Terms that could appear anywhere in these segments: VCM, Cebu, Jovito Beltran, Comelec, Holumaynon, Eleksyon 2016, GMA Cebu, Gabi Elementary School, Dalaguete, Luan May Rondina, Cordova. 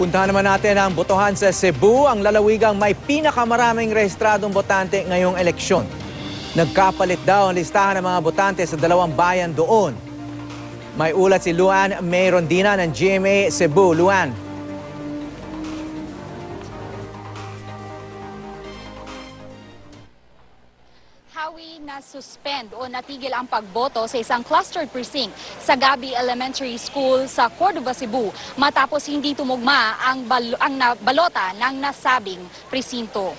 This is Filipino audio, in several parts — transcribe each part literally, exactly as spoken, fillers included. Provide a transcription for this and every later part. Puntahan naman natin ang botohan sa Cebu, ang lalawigang may pinakamaraming rehistradong botante ngayong eleksyon. Nagkapalit daw ang listahan ng mga botante sa dalawang bayan doon. May ulat si Luan May Rondina ng G M A Cebu. Luan. Na-suspend o natigil ang pagboto sa isang clustered precinct sa Gabi Elementary School sa Cordova, Cebu matapos hindi tumugma ang, bal ang balota ng nasabing presinto.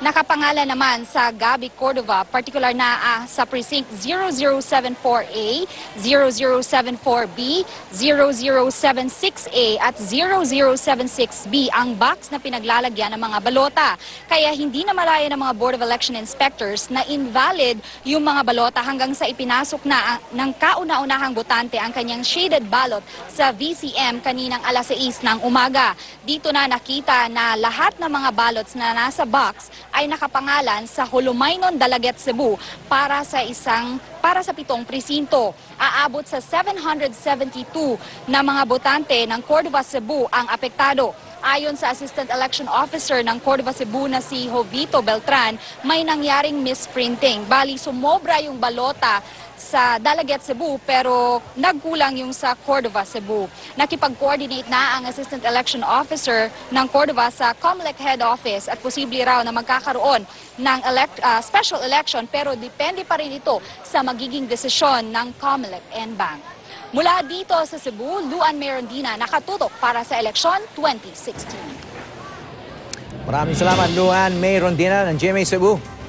Nakapangalan naman sa Gabi Cordova, particular na ah, sa precinct zero zero seven four A, zero zero seven four B, zero zero seven six A at zero zero seven six B ang box na pinaglalagyan ng mga balota. Kaya hindi na malaya ng mga Board of Election Inspectors na invalid yung mga balota hanggang sa ipinasok na ng kauna-unahang botante ang kanyang shaded ballot sa V C M kaninang alas sais ng umaga. Dito na nakita na lahat ng mga ballots na nasa box ay nakapangalan sa Holumaynon, Dalaguete, Cebu para sa isang para sa pitong presinto. Aabot sa seven hundred seventy-two na mga botante ng Cordova, Cebu ang apektado. Ayon sa Assistant Election Officer ng Cordova, Cebu na si Jovito Beltran, may nangyaring misprinting. Bali, sumobra yung balota sa Dalaguete, Cebu pero nagkulang yung sa Cordova, Cebu. Nakipag-coordinate na ang Assistant Election Officer ng Cordova sa Comelec Head Office at posible raw na magkakaroon ng elect, uh, special election pero depende pa rin ito sa magiging desisyon ng Comelec and Bank. Mula dito sa Cebu, Luan May Rondina, nakatutok para sa Eleksyon twenty sixteen. Maraming salamat, Luan May Rondina ng G M A Cebu.